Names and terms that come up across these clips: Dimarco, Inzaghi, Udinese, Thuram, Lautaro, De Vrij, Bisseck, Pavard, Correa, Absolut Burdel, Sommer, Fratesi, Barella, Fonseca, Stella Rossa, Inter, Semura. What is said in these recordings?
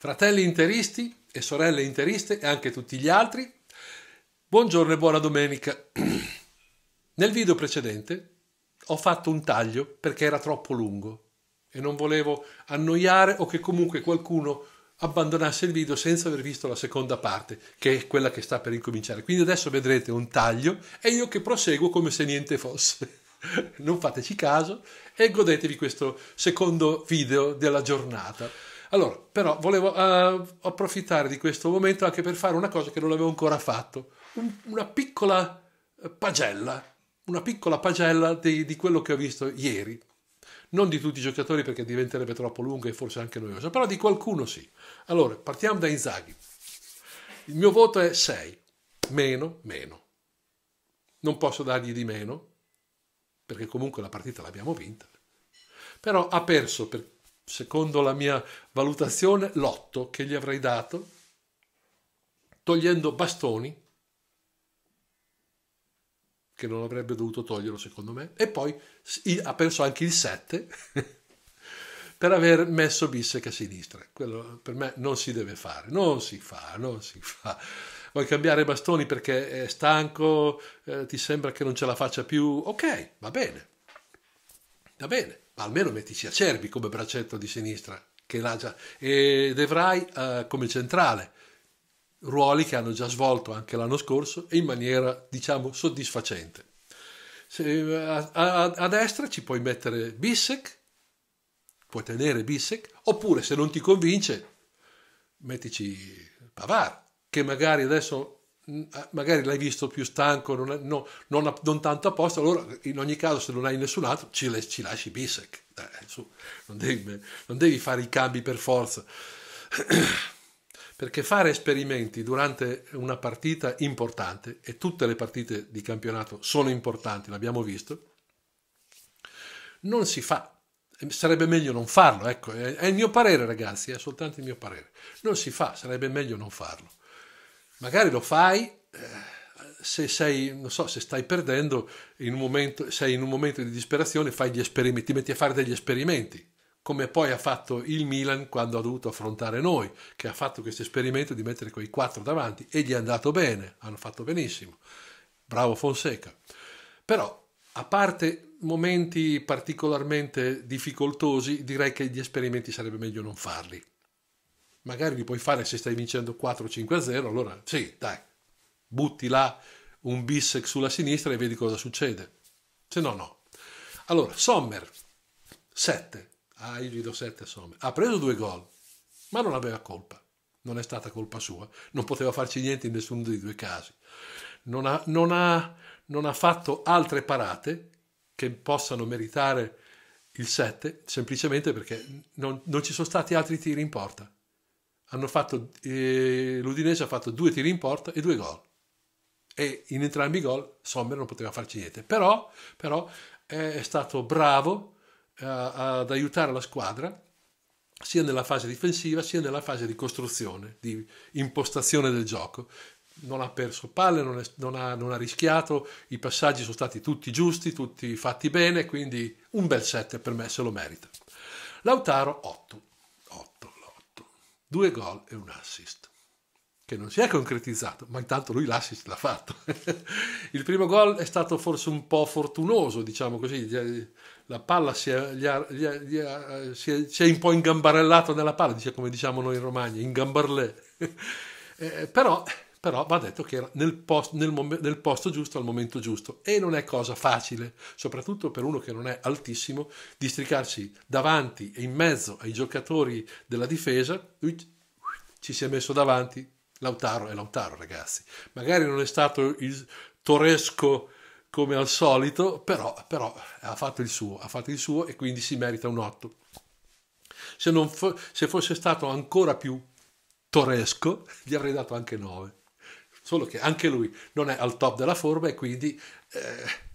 Fratelli interisti e sorelle interiste e anche tutti gli altri, buongiorno e buona domenica. Nel video precedente ho fatto un taglio perché era troppo lungo e non volevo annoiare o che comunque qualcuno abbandonasse il video senza aver visto la seconda parte, che è quella che sta per incominciare. Quindi adesso vedrete un taglio e io che proseguo come se niente fosse. Non fateci caso e godetevi questo secondo video della giornata. Allora, però volevo approfittare di questo momento anche per fare una cosa che non avevo ancora fatto, una piccola pagella di quello che ho visto ieri. Non di tutti i giocatori perché diventerebbe troppo lunga e forse anche noiosa, però di qualcuno sì. Allora, partiamo da Inzaghi. Il mio voto è 6, meno. Non posso dargli di meno, perché comunque la partita l'abbiamo vinta. Però ha perso, secondo la mia valutazione, l'8 che gli avrei dato, togliendo Bastoni, che non avrebbe dovuto toglierlo secondo me, e poi ha perso anche il 7 per aver messo Bisseck a sinistra. Quello per me non si deve fare, non si fa. Vuoi cambiare Bastoni perché è stanco, ti sembra che non ce la faccia più, ok, va bene, ma almeno mettici Acerbi come braccetto di sinistra, che l'ha già, e De Vrij come centrale, ruoli che hanno già svolto anche l'anno scorso e in maniera, diciamo, soddisfacente. A destra ci puoi mettere Bisseck, puoi tenere Bisseck, oppure se non ti convince mettici Pavard, che magari adesso l'hai visto più stanco, non tanto apposta. Allora in ogni caso, se non hai nessun altro, ci lasci Bisseck, non devi fare i cambi per forza, perché fare esperimenti durante una partita importante, e tutte le partite di campionato sono importanti, l'abbiamo visto, non si fa. Sarebbe meglio non farlo, ecco, è il mio parere ragazzi, è soltanto il mio parere. Non si fa, sarebbe meglio non farlo. Magari lo fai se sei, non so, se stai perdendo in un momento, sei in un momento di disperazione, fai gli esperimenti, ti metti a fare degli esperimenti, come poi ha fatto il Milan quando ha dovuto affrontare noi, che ha fatto questo esperimento di mettere quei 4 davanti e gli è andato bene, hanno fatto benissimo. Bravo Fonseca. Però a parte momenti particolarmente difficoltosi, direi che gli esperimenti sarebbe meglio non farli. Magari li puoi fare se stai vincendo 4-5-0, allora sì, dai, butti là un Bisseck sulla sinistra e vedi cosa succede. Se no, no. Allora, Sommer, 7. Ah, io gli do 7 a Sommer. Ha preso 2 gol, ma non aveva colpa. Non è stata colpa sua. Non poteva farci niente in nessuno dei 2 casi. Non ha fatto altre parate che possano meritare il 7, semplicemente perché non ci sono stati altri tiri in porta. L'Udinese ha fatto 2 tiri in porta e 2 gol, e in entrambi i gol Sommer non poteva farci niente, però è stato bravo ad aiutare la squadra sia nella fase difensiva sia nella fase di costruzione, di impostazione del gioco. Non ha perso palle, non ha rischiato, i passaggi sono stati tutti giusti, tutti fatti bene, quindi un bel 7 per me, se lo merita. Lautaro, 8. 2 gol e un assist, che non si è concretizzato, ma intanto lui l'assist l'ha fatto. Il primo gol è stato forse un po' fortunoso, diciamo così, la palla si è un po' ingambarellato nella palla, come diciamo noi in Romagna, ingambarlè. Però va detto che era nel posto giusto al momento giusto, e non è cosa facile, soprattutto per uno che non è altissimo, districarsi davanti e in mezzo ai giocatori della difesa. Lui ci si è messo davanti. Lautaro, ragazzi, magari non è stato il toresco come al solito, però ha fatto il suo e quindi si merita un 8. Se fosse stato ancora più toresco gli avrei dato anche 9. Solo che anche lui non è al top della forma e quindi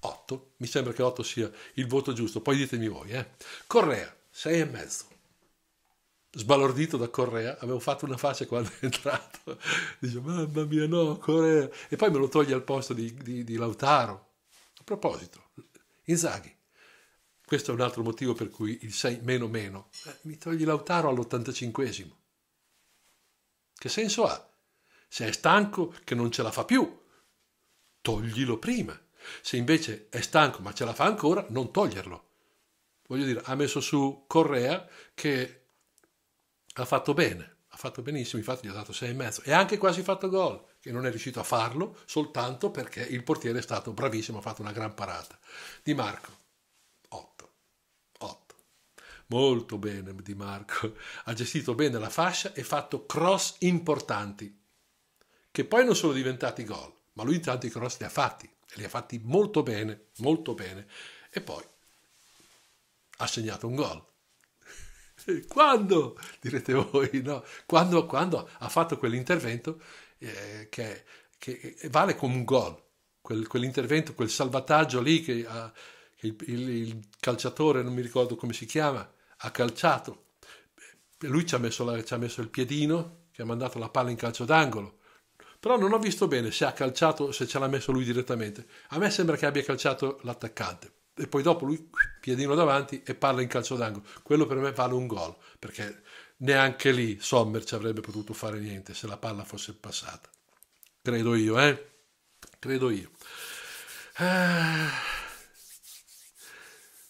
8. Mi sembra che 8 sia il voto giusto. Poi ditemi voi. Correa, 6,5. Sbalordito da Correa. Avevo fatto una faccia quando è entrato. Dice, mamma mia, no, Correa. E poi me lo toglie al posto di Lautaro. A proposito, Inzaghi. Questo è un altro motivo per cui il 6 meno. Mi togli Lautaro all'85esimo. Che senso ha? Se è stanco che non ce la fa più, toglilo prima. Se invece è stanco ma ce la fa ancora, non toglierlo. Voglio dire, ha messo su Correa che ha fatto bene, ha fatto benissimo, infatti gli ha dato 6,5 e ha anche quasi fatto gol, che non è riuscito a farlo soltanto perché il portiere è stato bravissimo, ha fatto una gran parata. Dimarco, 8. Molto bene Dimarco, ha gestito bene la fascia e fatto cross importanti, che poi non sono diventati gol, ma lui tanti cross li ha fatti. E li ha fatti molto bene, molto bene. E poi ha segnato un gol. Quando? Direte voi, no? Quando ha fatto quell'intervento che vale come un gol. Quell'intervento, quel salvataggio lì che il calciatore, non mi ricordo come si chiama, ha calciato. Lui ci ha messo il piedino, che ha mandato la palla in calcio d'angolo. Però non ho visto bene se ha calciato, se ce l'ha messo lui direttamente. A me sembra che abbia calciato l'attaccante. E poi dopo lui, piedino davanti, e parla in calcio d'angolo. Quello per me vale un gol, perché neanche lì Sommer ci avrebbe potuto fare niente se la palla fosse passata. Credo io, Credo io.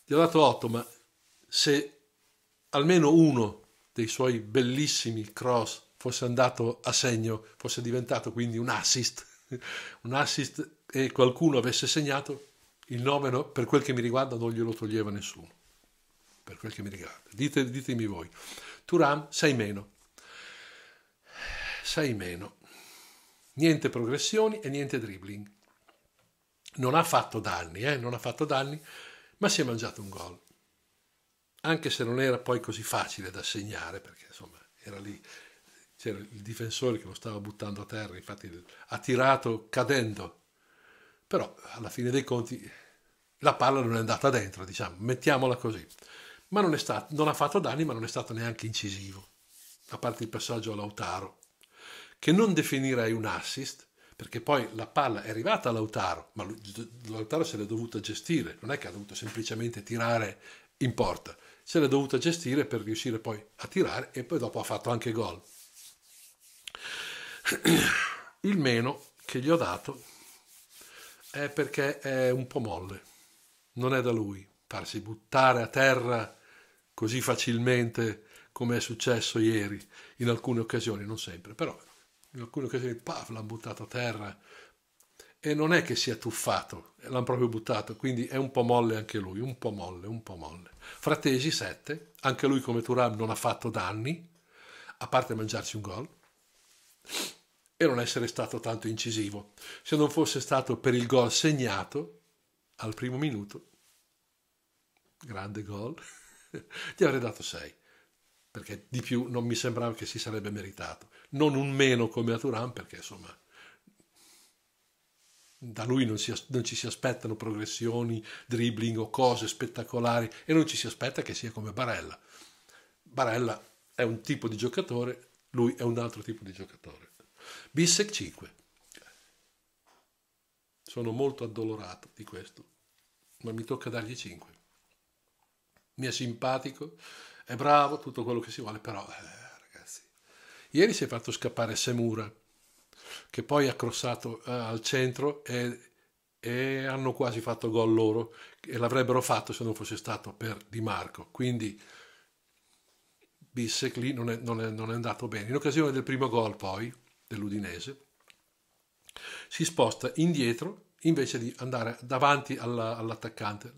Gli ho dato 8, ma se almeno uno dei suoi bellissimi cross fosse andato a segno, fosse diventato quindi un assist e qualcuno avesse segnato, il 9 per quel che mi riguarda non glielo toglieva nessuno, per quel che mi riguarda. Ditemi voi. Thuram 6 meno, niente progressioni e niente dribbling, non ha fatto danni, ma si è mangiato un gol, anche se non era poi così facile da segnare, perché insomma era lì, c'era il difensore che lo stava buttando a terra, infatti ha tirato cadendo, però alla fine dei conti la palla non è andata dentro, diciamo, mettiamola così. Ma non ha fatto danni, ma non è stato neanche incisivo, a parte il passaggio a Lautaro, che non definirei un assist, perché poi la palla è arrivata a Lautaro, ma Lautaro se l'è dovuta gestire, non è che ha dovuto semplicemente tirare in porta, se l'è dovuta gestire per riuscire poi a tirare, e poi dopo ha fatto anche gol. Il meno che gli ho dato è perché è un po' molle, non è da lui farsi buttare a terra così facilmente come è successo ieri in alcune occasioni, non sempre, però in alcune occasioni l'hanno buttato a terra e non è che si è tuffato, l'hanno proprio buttato, quindi è un po' molle anche lui, un po' molle. Fratesi 7, anche lui come Thuram non ha fatto danni, a parte mangiarsi un gol, e non essere stato tanto incisivo. Se non fosse stato per il gol segnato al primo minuto, grande gol, gli avrei dato 6, perché di più non mi sembrava che si sarebbe meritato. Non un meno come a Thuram, perché insomma da lui non ci si aspettano progressioni, dribbling o cose spettacolari, e non ci si aspetta che sia come Barella. Barella è un tipo di giocatore, lui è un altro tipo di giocatore. Bisseck 5. Sono molto addolorato di questo, ma mi tocca dargli 5. Mi è simpatico, è bravo, tutto quello che si vuole, però ragazzi, ieri si è fatto scappare Semura, che poi ha crossato al centro e hanno quasi fatto gol loro, e l'avrebbero fatto se non fosse stato per Dimarco. Quindi Bisseck lì non è andato bene. In occasione del primo gol poi dell'Udinese si sposta indietro invece di andare davanti all'attaccante.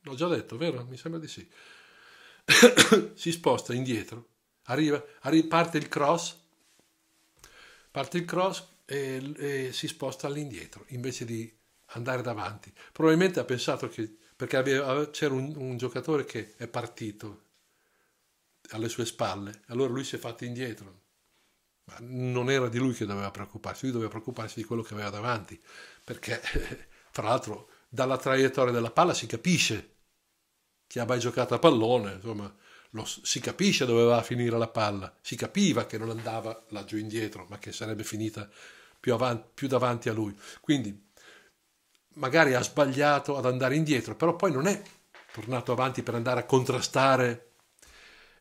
L'ho già detto, vero? Mi sembra di sì. Si sposta indietro, parte il cross, e si sposta all'indietro invece di andare davanti. Probabilmente ha pensato che, perché c'era un giocatore che è partito alle sue spalle, allora lui si è fatto indietro, ma non era di lui che doveva preoccuparsi, lui doveva preoccuparsi di quello che aveva davanti, perché tra l'altro dalla traiettoria della palla si capisce chi ha mai giocato a pallone, insomma si capisce dove va a finire la palla, si capiva che non andava laggiù indietro, ma che sarebbe finita più davanti a lui, quindi magari ha sbagliato ad andare indietro, però poi non è tornato avanti per andare a contrastare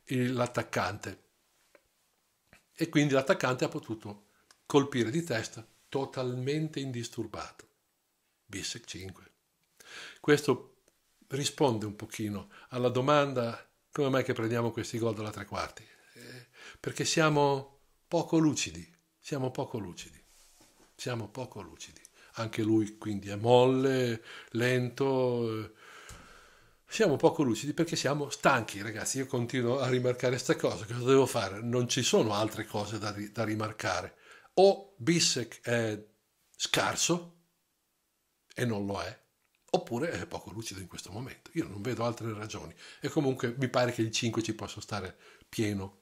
l'attaccante. e quindi l'attaccante ha potuto colpire di testa totalmente indisturbato. Bisseck 5. Questo risponde un pochino alla domanda come mai che prendiamo questi gol dalla tre quarti, perché siamo poco lucidi. Anche lui quindi è molle, lento. Siamo poco lucidi perché siamo stanchi, ragazzi. Io continuo a rimarcare questa cosa. Cosa devo fare? Non ci sono altre cose da rimarcare. O Bisseck è scarso e non lo è, oppure è poco lucido in questo momento. Io non vedo altre ragioni. E comunque mi pare che il 5 ci possa stare pieno.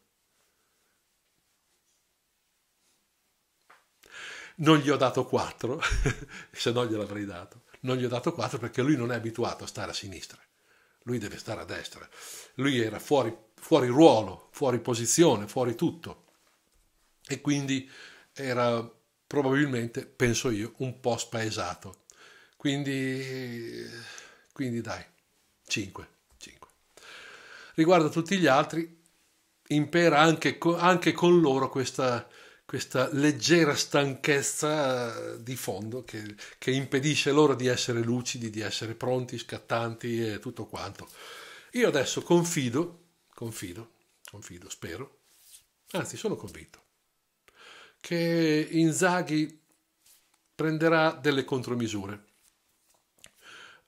Non gli ho dato 4, se no gliel'avrei dato. Non gli ho dato 4 perché lui non è abituato a stare a sinistra. Lui deve stare a destra. Lui era fuori ruolo, fuori posizione, fuori tutto. E quindi era probabilmente, penso io, un po' spaesato. Quindi dai, 5. Riguardo a tutti gli altri, impera anche con loro questa leggera stanchezza di fondo che impedisce loro di essere lucidi, di essere pronti, scattanti e tutto quanto. Io adesso confido, spero, anzi sono convinto, che Inzaghi prenderà delle contromisure.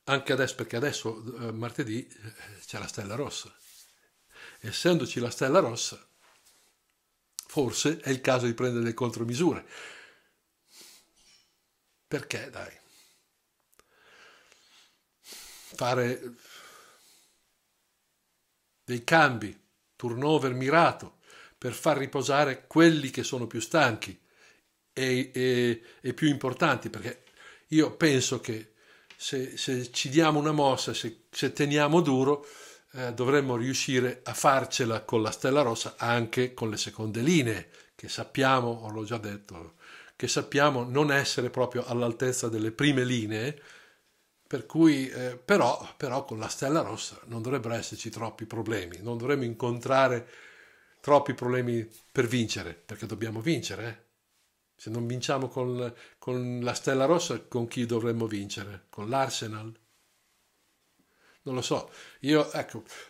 Anche adesso, perché adesso martedì c'è la Stella Rossa. Essendoci la Stella Rossa, forse è il caso di prendere le contromisure. Perché, dai, fare dei cambi, turnover mirato, per far riposare quelli che sono più stanchi e più importanti. Perché io penso che se ci diamo una mossa, se teniamo duro, dovremmo riuscire a farcela con la Stella Rossa anche con le seconde linee, che sappiamo, l'ho già detto, che sappiamo non essere proprio all'altezza delle prime linee, per cui però con la Stella Rossa non dovrebbero esserci troppi problemi, non dovremmo incontrare troppi problemi per vincere, perché dobbiamo vincere, Se non vinciamo con la Stella Rossa, con chi dovremmo vincere? Con l'Arsenal? Non lo so.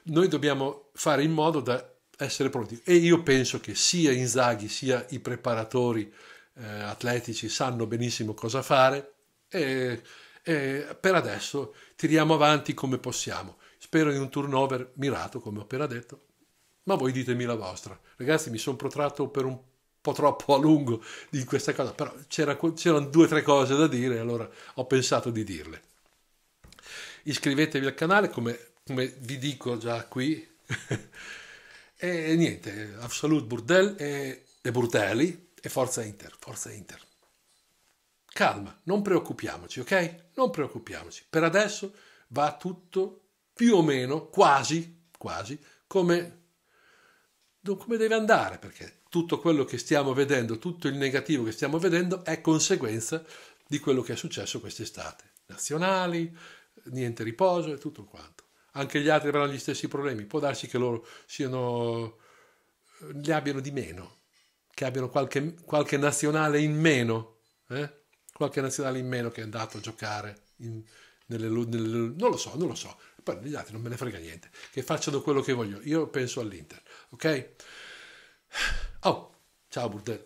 Noi dobbiamo fare in modo da essere pronti, e io penso che sia Inzaghi sia i preparatori atletici sanno benissimo cosa fare, e per adesso tiriamo avanti come possiamo. Spero in un turnover mirato, come ho appena detto, ma voi ditemi la vostra. Ragazzi, mi sono protratto per un po' troppo a lungo di questa cosa, però c'erano 2 o 3 cose da dire, allora ho pensato di dirle. Iscrivetevi al canale, come vi dico già qui, e niente, Absolut Burdel e Burdelli, e forza Inter. Calma, non preoccupiamoci, ok? Non preoccupiamoci. Per adesso va tutto più o meno, quasi, come deve andare, perché tutto quello che stiamo vedendo, tutto il negativo che stiamo vedendo è conseguenza di quello che è successo quest'estate. Nazionali, niente riposo e tutto quanto. Anche gli altri avranno gli stessi problemi, può darsi che loro li abbiano di meno, che abbiano qualche nazionale in meno, qualche nazionale in meno che è andato a giocare non lo so. Poi gli altri non me ne frega niente, che facciano quello che vogliono. Io penso all'Inter, ok? Oh, ciao Burdel.